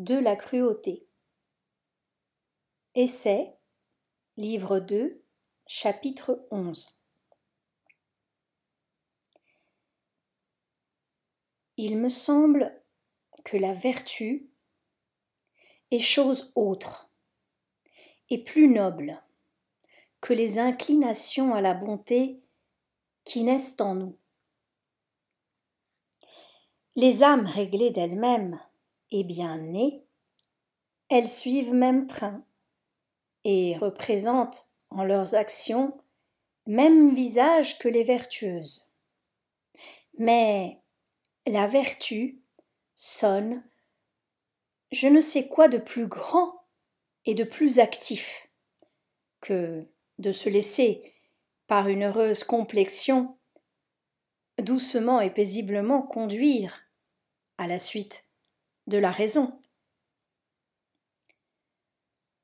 de la cruauté. Essais, livre 2, chapitre 11. Il me semble que la vertu est chose autre et plus noble que les inclinations à la bonté qui naissent en nous. Les âmes réglées d'elles-mêmes et bien nées, elles suivent même train et représentent en leurs actions même visage que les vertueuses. Mais la vertu sonne je ne sais quoi de plus grand et de plus actif que de se laisser, par une heureuse complexion, doucement et paisiblement conduire à la suite de la raison.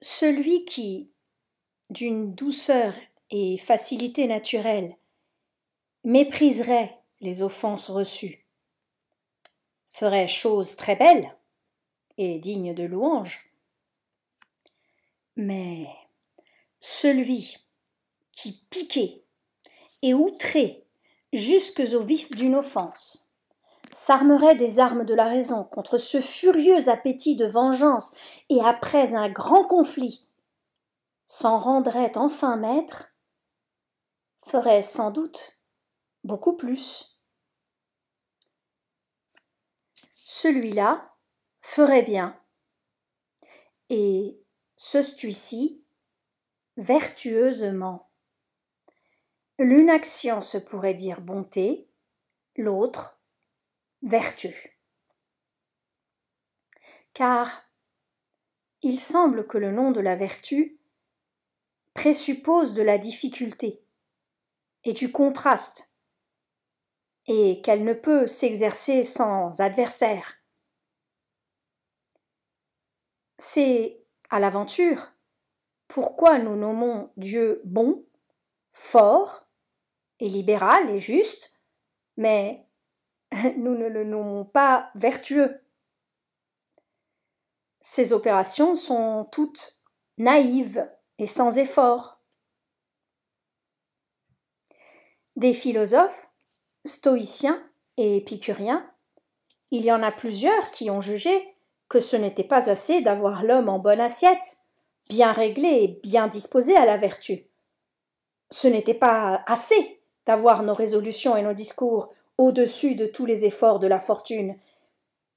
Celui qui, d'une douceur et facilité naturelle, mépriserait les offenses reçues, ferait chose très belle et digne de louange. Mais celui qui, piqué et outré jusque au vif d'une offense, s'armerait des armes de la raison contre ce furieux appétit de vengeance et après un grand conflit, s'en rendrait enfin maître, ferait sans doute beaucoup plus. Celui-là ferait bien, et ce stoïcien vertueusement. L'une action se pourrait dire bonté, l'autre vertu. Car il semble que le nom de la vertu présuppose de la difficulté et du contraste, et qu'elle ne peut s'exercer sans adversaire. C'est à l'aventure pourquoi nous nommons Dieu bon, fort et libéral et juste, mais nous ne le nommons pas vertueux. Ces opérations sont toutes naïves et sans effort. Des philosophes, stoïciens et épicuriens, il y en a plusieurs qui ont jugé que ce n'était pas assez d'avoir l'homme en bonne assiette, bien réglé et bien disposé à la vertu. Ce n'était pas assez d'avoir nos résolutions et nos discours au-dessus de tous les efforts de la fortune,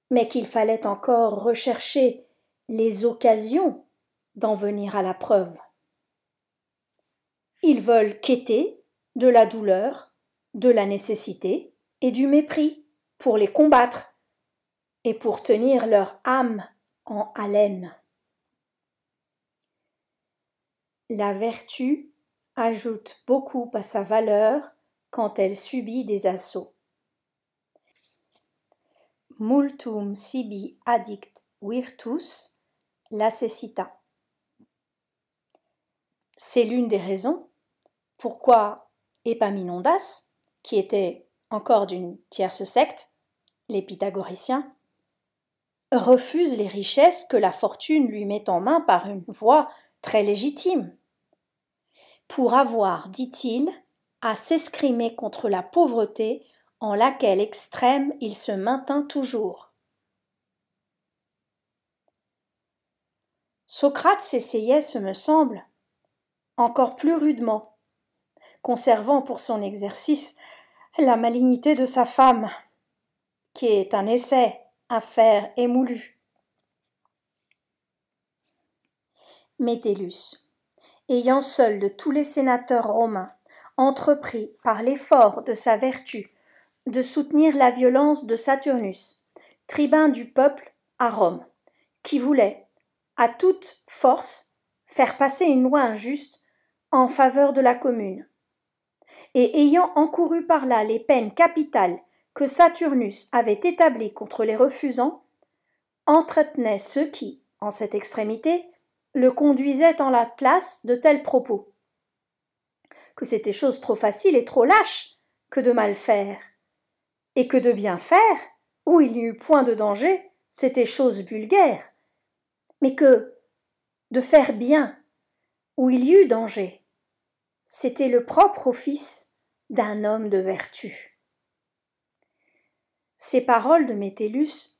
mais qu'il fallait encore rechercher les occasions d'en venir à la preuve. Ils veulent quêter de la douleur, de la nécessité et du mépris pour les combattre et pour tenir leur âme en haleine. La vertu ajoute beaucoup à sa valeur quand elle subit des assauts. Multum sibi addict virtus lacessita. C'est l'une des raisons pourquoi Epaminondas, qui était encore d'une tierce secte, les pythagoriciens, refuse les richesses que la fortune lui met en main par une voie très légitime, pour avoir, dit-il, à s'escrimer contre la pauvreté en laquelle extrême il se maintint toujours. Socrate s'essayait, ce me semble, encore plus rudement, conservant pour son exercice la malignité de sa femme, qui est un essai à faire émoulu. Metellus, ayant seul de tous les sénateurs romains entrepris par l'effort de sa vertu de soutenir la violence de Saturnus, tribun du peuple à Rome, qui voulait, à toute force, faire passer une loi injuste en faveur de la commune, et ayant encouru par là les peines capitales que Saturnus avait établies contre les refusants, entretenait ceux qui, en cette extrémité, le conduisait en la place de tels propos, que c'était chose trop facile et trop lâche que de mal faire, et que de bien faire, où il n'y eut point de danger, c'était chose vulgaire, mais que de faire bien où il y eut danger, c'était le propre office d'un homme de vertu. Ces paroles de Métellus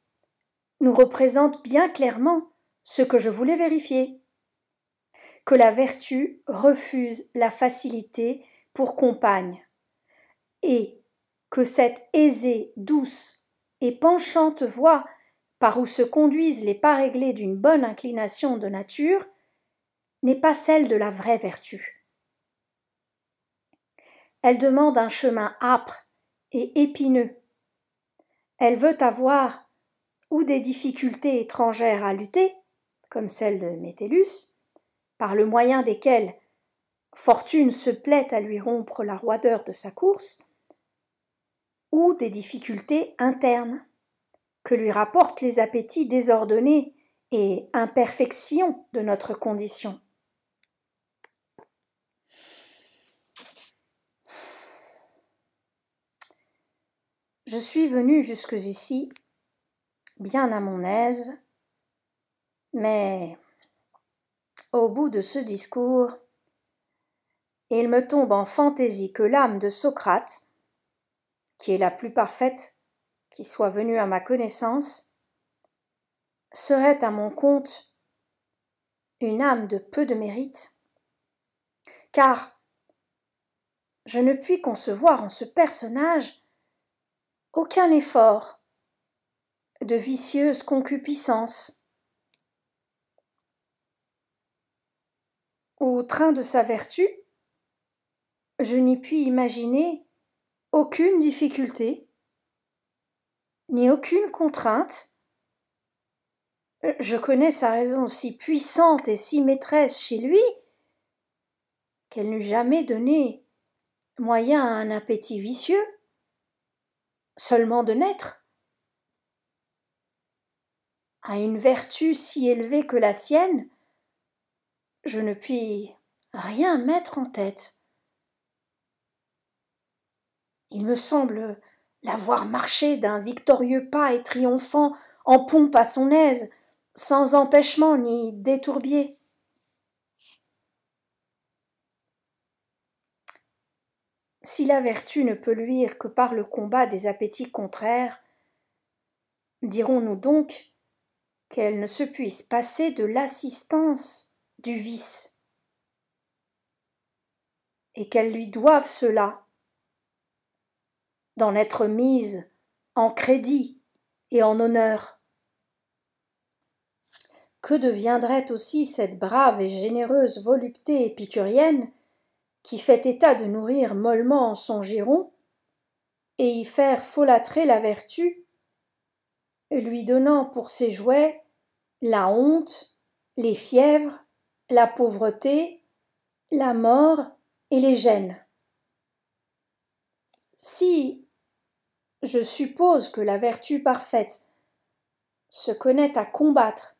nous représentent bien clairement ce que je voulais vérifier, que la vertu refuse la facilité pour compagne, et que cette aisée, douce et penchante voie par où se conduisent les pas réglés d'une bonne inclination de nature n'est pas celle de la vraie vertu. Elle demande un chemin âpre et épineux. Elle veut avoir ou des difficultés étrangères à lutter, comme celle de Métellus, par le moyen desquelles fortune se plaît à lui rompre la roideur de sa course, ou des difficultés internes, que lui rapportent les appétits désordonnés et imperfections de notre condition. Je suis venu jusqu'ici, bien à mon aise, mais au bout de ce discours, il me tombe en fantaisie que l'âme de Socrate, qui est la plus parfaite qui soit venue à ma connaissance, serait à mon compte une âme de peu de mérite, car je ne puis concevoir en ce personnage aucun effort de vicieuse concupiscence. Au train de sa vertu, je n'y puis imaginer aucune difficulté, ni aucune contrainte. Je connais sa raison si puissante et si maîtresse chez lui qu'elle n'eût jamais donné moyen à un appétit vicieux, seulement de naître, à une vertu si élevée que la sienne. Je ne puis rien mettre en tête. Il me semble l'avoir marché d'un victorieux pas et triomphant, en pompe à son aise, sans empêchement ni détourbier. Si la vertu ne peut luire que par le combat des appétits contraires, dirons-nous donc qu'elle ne se puisse passer de l'assistance du vice, et qu'elle lui doive cela, d'en être mise en crédit et en honneur. Que deviendrait aussi cette brave et généreuse volupté épicurienne qui fait état de nourrir mollement son giron et y faire folâtrer la vertu, lui donnant pour ses jouets la honte, les fièvres, la pauvreté, la mort et les gênes? Si je suppose que la vertu parfaite se connaît à combattre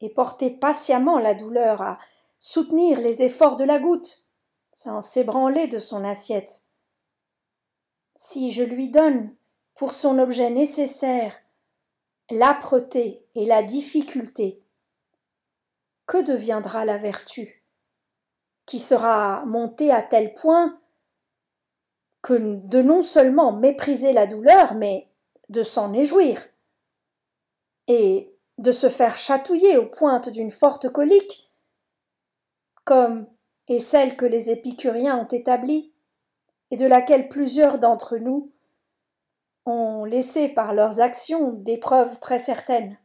et porter patiemment la douleur, à soutenir les efforts de la goutte sans s'ébranler de son assiette, si je lui donne pour son objet nécessaire l'âpreté et la difficulté, que deviendra la vertu, qui sera montée à tel point que de non seulement mépriser la douleur, mais de s'en réjouir, et de se faire chatouiller aux pointes d'une forte colique, comme est celle que les épicuriens ont établie, et de laquelle plusieurs d'entre nous ont laissé par leurs actions des preuves très certaines.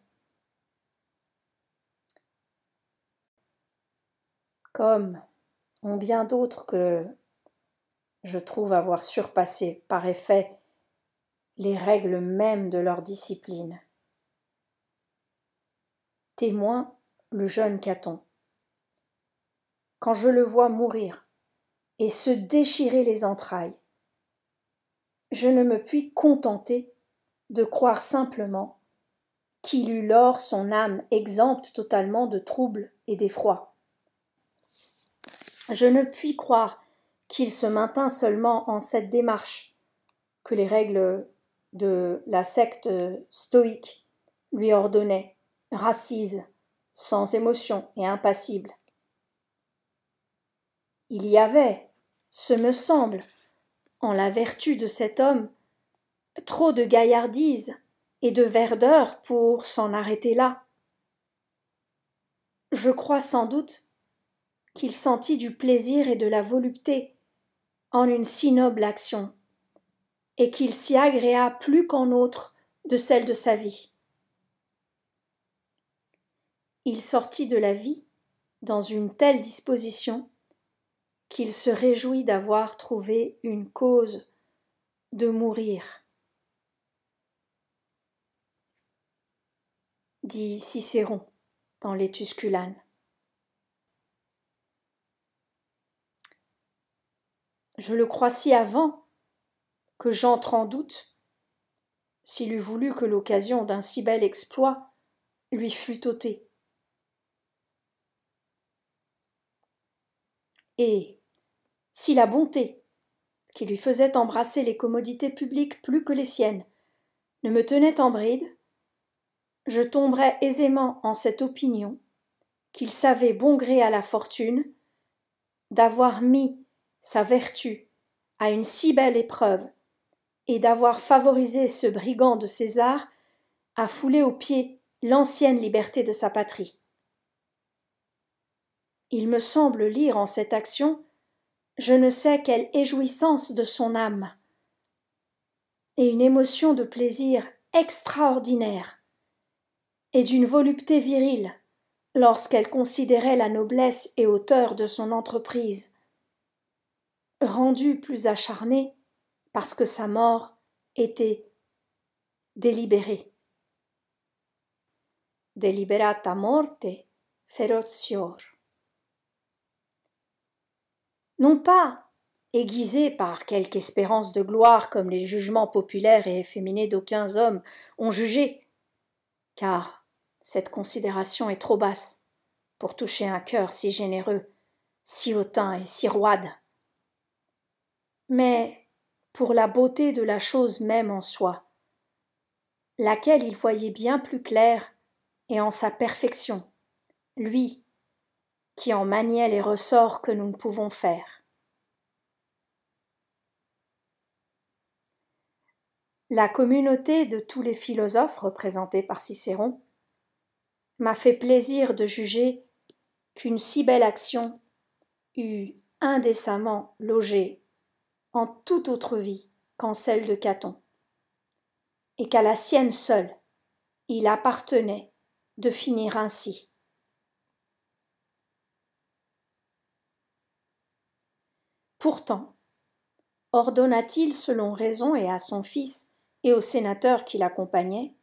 Comme ont bien d'autres que je trouve avoir surpassé par effet les règles mêmes de leur discipline. Témoin le jeune Caton. Quand je le vois mourir et se déchirer les entrailles, je ne me puis contenter de croire simplement qu'il eut lors son âme exempte totalement de troubles et d'effroi. Je ne puis croire qu'il se maintint seulement en cette démarche, que les règles de la secte stoïque lui ordonnaient, racises, sans émotion et impassible. Il y avait, ce me semble, en la vertu de cet homme, trop de gaillardise et de verdeur pour s'en arrêter là. Je crois sans doute qu'il sentit du plaisir et de la volupté en une si noble action, et qu'il s'y agréa plus qu'en autre de celle de sa vie. Il sortit de la vie dans une telle disposition qu'il se réjouit d'avoir trouvé une cause de mourir. Dit Cicéron dans les Tusculanes. Je le crois si avant que j'entre en doute s'il eût voulu que l'occasion d'un si bel exploit lui fût ôtée. Et si la bonté, qui lui faisait embrasser les commodités publiques plus que les siennes, ne me tenait en bride, je tomberais aisément en cette opinion qu'il savait bon gré à la fortune d'avoir mis sa vertu à une si belle épreuve et d'avoir favorisé ce brigand de César à fouler aux pieds l'ancienne liberté de sa patrie. Il me semble lire en cette action je ne sais quelle éjouissance de son âme et une émotion de plaisir extraordinaire et d'une volupté virile lorsqu'elle considérait la noblesse et hauteur de son entreprise, rendue plus acharnée parce que sa mort était délibérée. Deliberata morte ferocior. Non pas aiguisé par quelque espérance de gloire comme les jugements populaires et efféminés d'aucuns hommes ont jugé, car cette considération est trop basse pour toucher un cœur si généreux, si hautain et si roide, mais pour la beauté de la chose même en soi, laquelle il voyait bien plus claire et en sa perfection, lui, qui en maniait les ressorts que nous ne pouvons faire. La communauté de tous les philosophes représentée par Cicéron m'a fait plaisir de juger qu'une si belle action eût indécemment logé en toute autre vie qu'en celle de Caton, et qu'à la sienne seule il appartenait de finir ainsi. Pourtant, ordonna-t-il selon raison et à son fils et aux sénateurs qui l'accompagnaient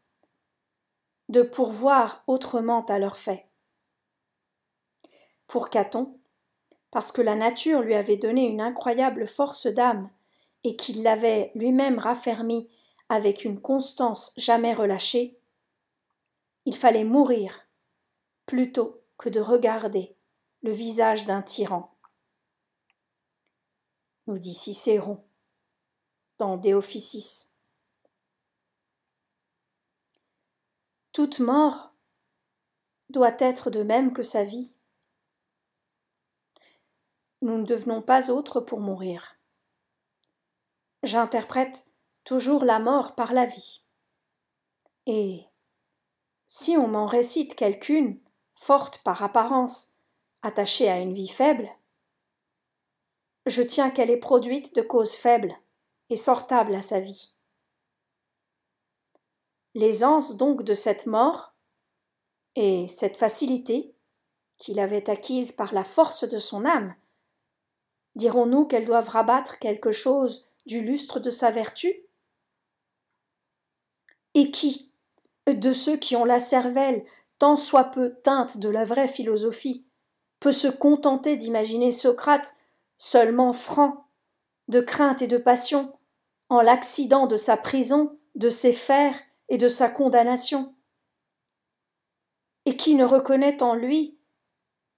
de pourvoir autrement à leurs faits. Pour Caton, parce que la nature lui avait donné une incroyable force d'âme et qu'il l'avait lui-même raffermie avec une constance jamais relâchée, il fallait mourir plutôt que de regarder le visage d'un tyran. Nous dit Cicéron dans De Officiis. Toute mort doit être de même que sa vie. Nous ne devenons pas autres pour mourir. J'interprète toujours la mort par la vie. Et si on m'en récite quelqu'une, forte par apparence, attachée à une vie faible, je tiens qu'elle est produite de causes faibles et sortable à sa vie. L'aisance donc de cette mort et cette facilité qu'il avait acquise par la force de son âme, dirons-nous qu'elles doivent rabattre quelque chose du lustre de sa vertu? Et qui, de ceux qui ont la cervelle tant soit peu teinte de la vraie philosophie, peut se contenter d'imaginer Socrate seulement franc, de crainte et de passion, en l'accident de sa prison, de ses fers et de sa condamnation, et qui ne reconnaît en lui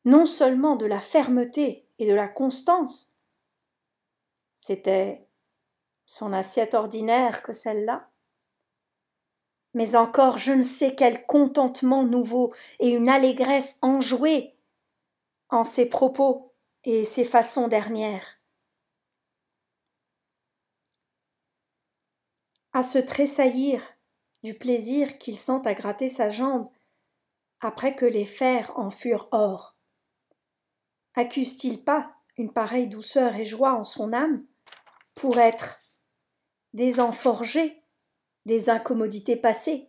non seulement de la fermeté et de la constance, c'était son assiette ordinaire que celle-là, mais encore je ne sais quel contentement nouveau et une allégresse enjouée en ses propos et ses façons dernières. À se tressaillir du plaisir qu'il sent à gratter sa jambe après que les fers en furent or. Accuse-t-il pas une pareille douceur et joie en son âme pour être désenforgé des incommodités passées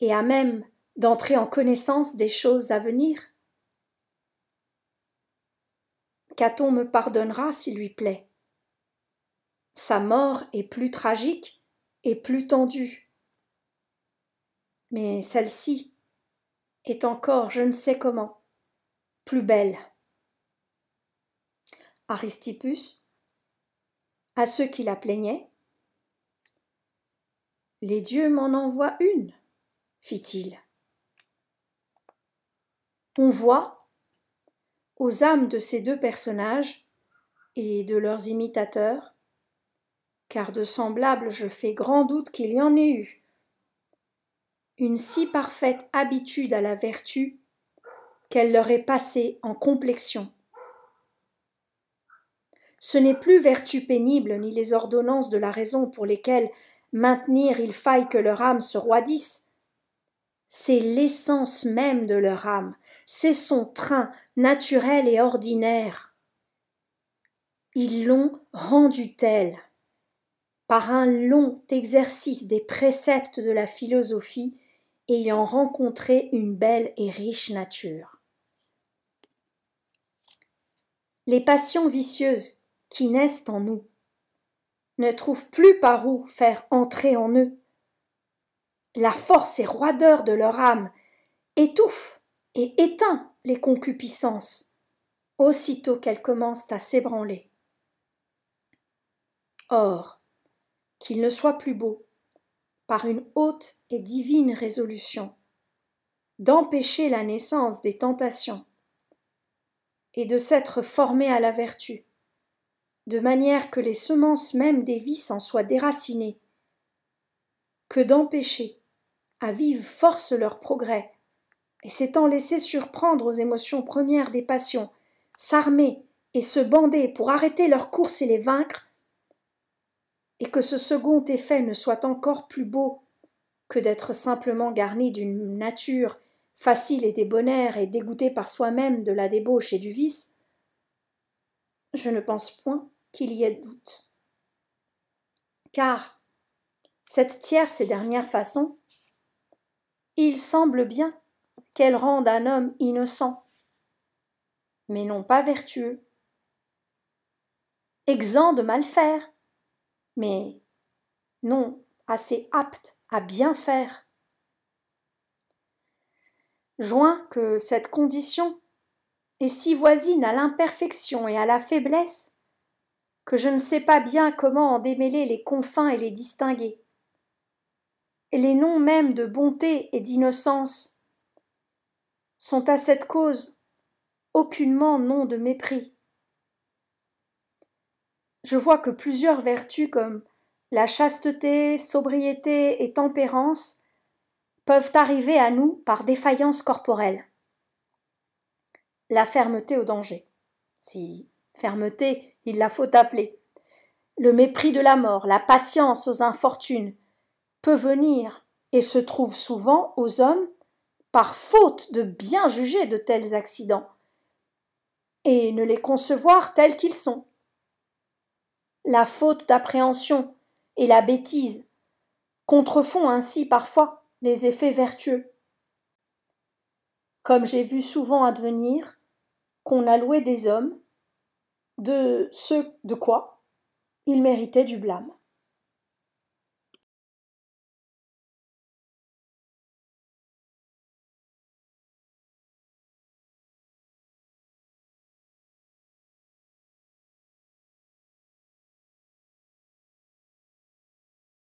et à même d'entrer en connaissance des choses à venir? Caton me pardonnera s'il lui plaît. Sa mort est plus tragique et plus tendue. Mais celle-ci est encore, je ne sais comment, plus belle. Aristippus, à ceux qui la plaignaient, « Les dieux m'en envoient une, » fit-il. On voit, aux âmes de ces deux personnages et de leurs imitateurs, car de semblables je fais grand doute qu'il y en ait eu, une si parfaite habitude à la vertu qu'elle leur est passée en complexion. Ce n'est plus vertu pénible ni les ordonnances de la raison pour lesquelles maintenir il faille que leur âme se roidisse. C'est l'essence même de leur âme, c'est son train naturel et ordinaire. Ils l'ont rendue telle par un long exercice des préceptes de la philosophie ayant rencontré une belle et riche nature. Les passions vicieuses qui naissent en nous ne trouvent plus par où faire entrer en eux. La force et roideur de leur âme étouffe et éteint les concupiscences aussitôt qu'elles commencent à s'ébranler. Or, qu'il ne soit plus beau, par une haute et divine résolution, d'empêcher la naissance des tentations et de s'être formé à la vertu, de manière que les semences même des vices en soient déracinées, que d'empêcher à vive force leur progrès, et s'étant laissé surprendre aux émotions premières des passions, s'armer et se bander pour arrêter leur course et les vaincre, et que ce second effet ne soit encore plus beau que d'être simplement garni d'une nature facile et débonnaire et dégoûtée par soi-même de la débauche et du vice, je ne pense point qu'il y ait doute. Car cette tierce et dernière façon, il semble bien qu'elle rende un homme innocent, mais non pas vertueux, exempt de mal faire, mais non assez apte à bien faire. Joint que cette condition est si voisine à l'imperfection et à la faiblesse que je ne sais pas bien comment en démêler les confins et les distinguer. Et les noms mêmes de bonté et d'innocence sont à cette cause aucunement noms de mépris. Je vois que plusieurs vertus comme la chasteté, sobriété et tempérance peuvent arriver à nous par défaillance corporelle. La fermeté au danger, si fermeté il la faut appeler, le mépris de la mort, la patience aux infortunes, peut venir et se trouve souvent aux hommes par faute de bien juger de tels accidents et ne les concevoir tels qu'ils sont. La faute d'appréhension et la bêtise contrefont ainsi parfois les effets vertueux. Comme j'ai vu souvent advenir qu'on a loué des hommes de ce de quoi ils méritaient du blâme.